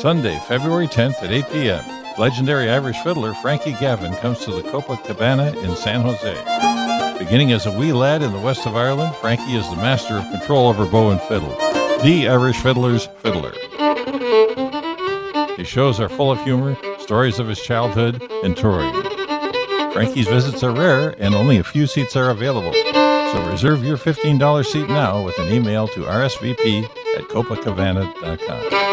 Sunday, February 10th at 8 p.m., legendary Irish fiddler Frankie Gavin comes to the Cope-a-cabana in San Jose. Beginning as a wee lad in the west of Ireland, Frankie is the master of control over bow and fiddle, the Irish fiddler's fiddler. His shows are full of humor, stories of his childhood, and touring. Frankie's visits are rare, and only a few seats are available. So reserve your $15 seat now with an email to rsvp@copacabana.com.